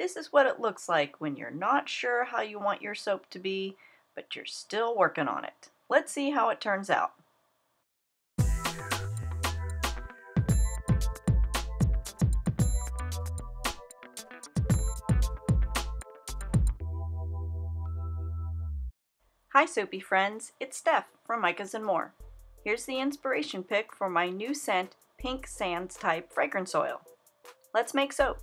This is what it looks like when you're not sure how you want your soap to be, but you're still working on it. Let's see how it turns out. Hi soapy friends, it's Steph from Micas and More. Here's the inspiration pick for my new scent, Pink Sands Type Fragrance Oil. Let's make soap.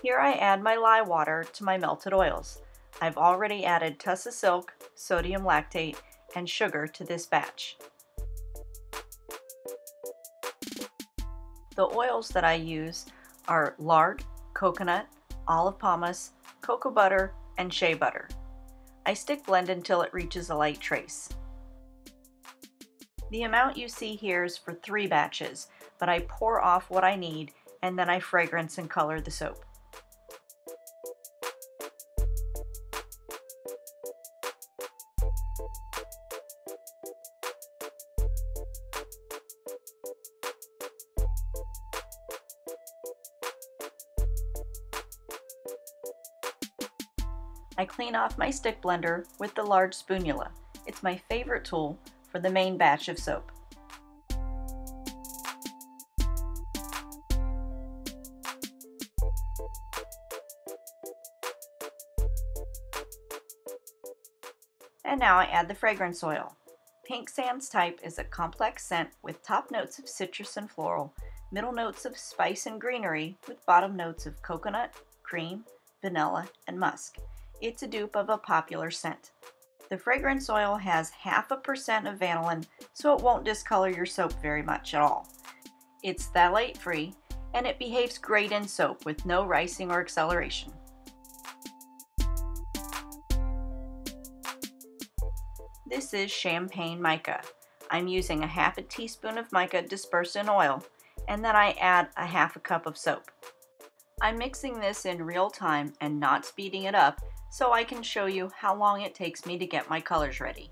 Here I add my lye water to my melted oils. I've already added tussa silk, sodium lactate, and sugar to this batch. The oils that I use are lard, coconut, olive pomace, cocoa butter, and shea butter. I stick blend until it reaches a light trace. The amount you see here is for 3 batches, but I pour off what I need and then I fragrance and color the soap. I clean off my stick blender with the large spoonula. It's my favorite tool for the main batch of soap. And now I add the fragrance oil. Pink Sands Type is a complex scent with top notes of citrus and floral, middle notes of spice and greenery, with bottom notes of coconut, cream, vanilla, and musk. It's a dupe of a popular scent. The fragrance oil has 0.5% of vanillin, so it won't discolor your soap very much at all. It's phthalate free, and it behaves great in soap with no ricing or acceleration. This is champagne mica. I'm using 1/2 teaspoon of mica dispersed in oil, and then I add 1/2 cup of soap. I'm mixing this in real time and not speeding it up, so I can show you how long it takes me to get my colors ready.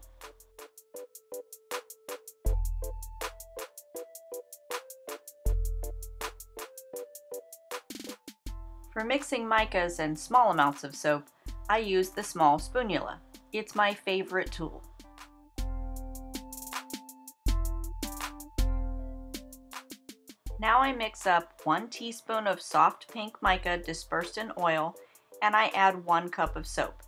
For mixing micas and small amounts of soap, I use the small spoonula. It's my favorite tool. Now I mix up 1 teaspoon of soft pink mica dispersed in oil, and I add 1 cup of soap.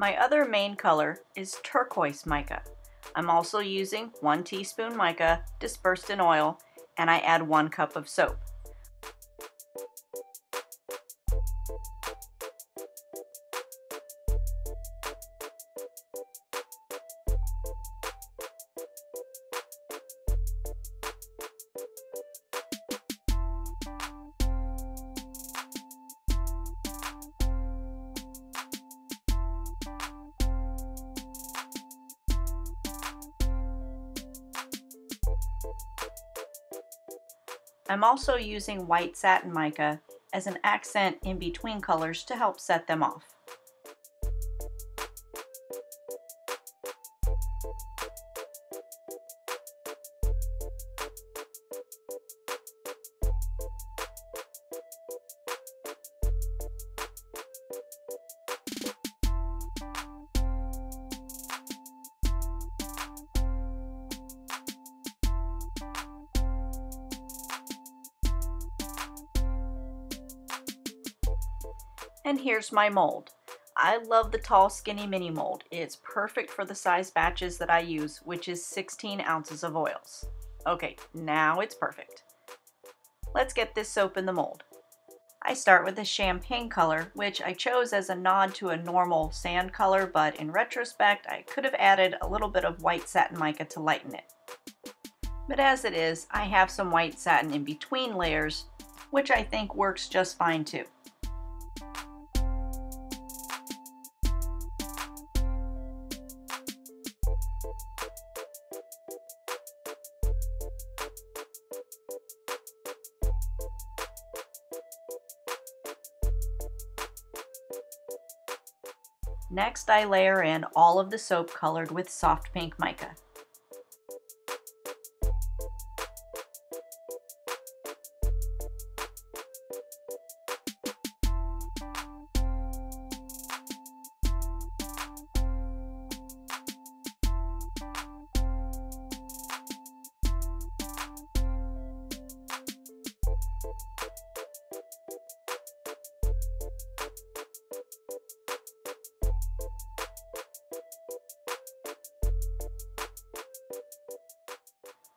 My other main color is turquoise mica. I'm also using 1 teaspoon mica dispersed in oil, and I add 1 cup of soap. I'm also using white satin mica as an accent in between colors to help set them off. And here's my mold. I love the tall skinny mini mold. It's perfect for the size batches that I use, which is 16 ounces of oils. Okay, now it's perfect. Let's get this soap in the mold. I start with a champagne color, which I chose as a nod to a normal sand color, but in retrospect, I could have added a little bit of white satin mica to lighten it. But as it is, I have some white satin in between layers which I think works just fine too. Next, I layer in all of the soap colored with soft pink mica.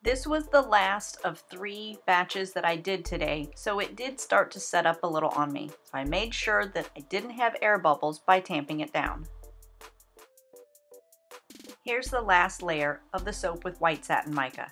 This was the last of 3 batches that I did today, so it did start to set up a little on me. So I made sure that I didn't have air bubbles by tamping it down. Here's the last layer of the soap with white satin mica.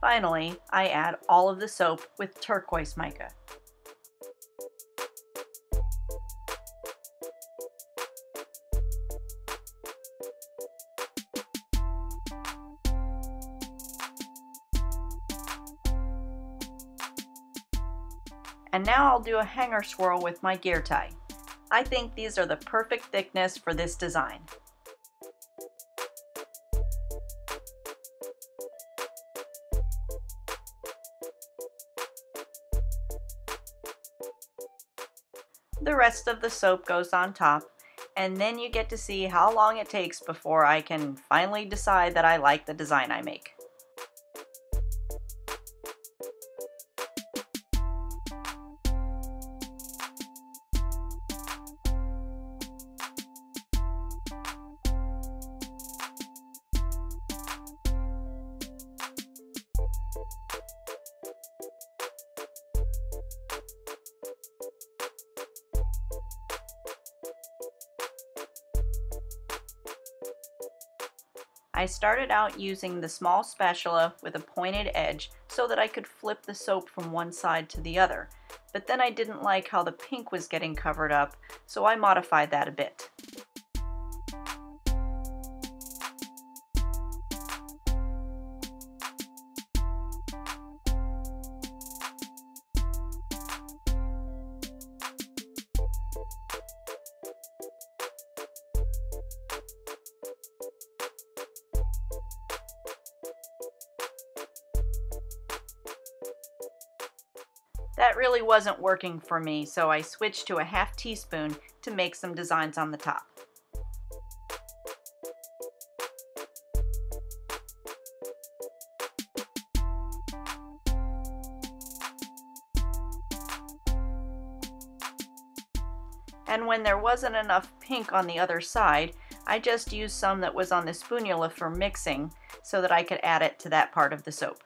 Finally, I add all of the soap with turquoise mica. And now I'll do a hanger swirl with my gear tie. I think these are the perfect thickness for this design. The rest of the soap goes on top, and then you get to see how long it takes before I can finally decide that I like the design I make. I started out using the small spatula with a pointed edge so that I could flip the soap from one side to the other, but then I didn't like how the pink was getting covered up, so I modified that a bit. That really wasn't working for me, so I switched to a half teaspoon to make some designs on the top. And when there wasn't enough pink on the other side, I just used some that was on the spoonula for mixing so that I could add it to that part of the soap.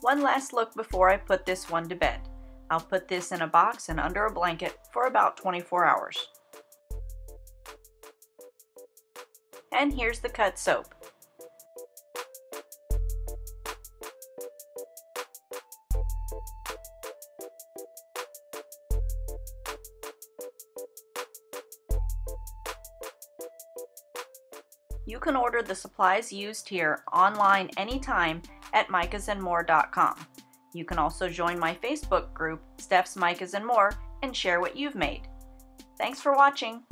One last look before I put this one to bed. I'll put this in a box and under a blanket for about 24 hours. And here's the cut soap. You can order the supplies used here online anytime at micasandmore.com. You can also join my Facebook group, Steph's Micas and More, and share what you've made. Thanks for watching.